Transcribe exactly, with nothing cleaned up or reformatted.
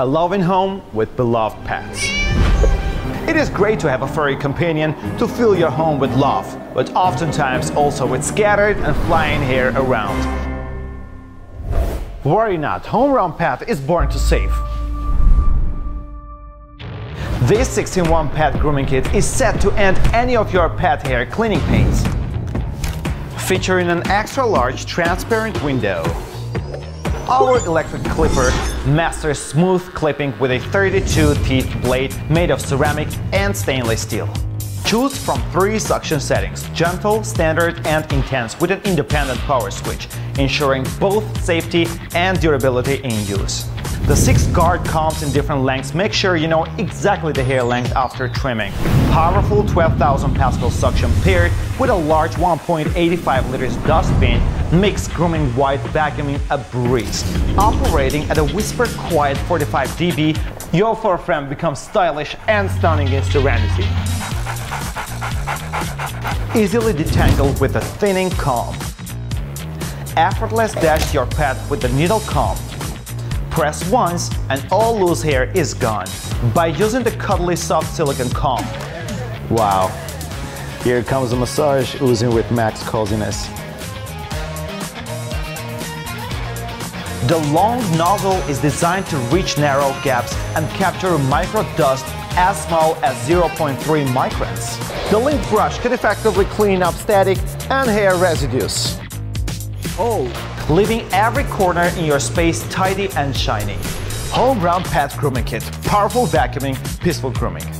a loving home with beloved pets. It is great to have a furry companion to fill your home with love, but oftentimes also with scattered and flying hair around. Worry not, homegrown pet is born to save. This six in one pet grooming kit is set to end any of your pet hair cleaning pains. Featuring an extra large transparent window, our electric clipper masters smooth clipping with a thirty-two teeth blade made of ceramic and stainless steel. Choose from three suction settings: gentle, standard and intense, with an independent power switch, ensuring both safety and durability in use. The six guard comes in different lengths. Make sure you know exactly the hair length after trimming. Powerful twelve thousand pascal suction paired with a large one point eight five liters dustbin makes grooming white vacuuming a breeze. Operating at a whisper quiet forty-five decibels, your fur friend becomes stylish and stunning in serenity. Easily detangled with a thinning comb. Effortless dash your pet with the needle comb. Press once and all loose hair is gone by using the cuddly soft silicone comb. Wow, here comes a massage oozing with max coziness. The long nozzle is designed to reach narrow gaps and capture micro dust as small as zero point three microns. The lint brush could effectively clean up static and hair residues. Oh, leaving every corner in your space tidy and shiny. Homegrown Pet Grooming Kit. Powerful vacuuming, peaceful grooming.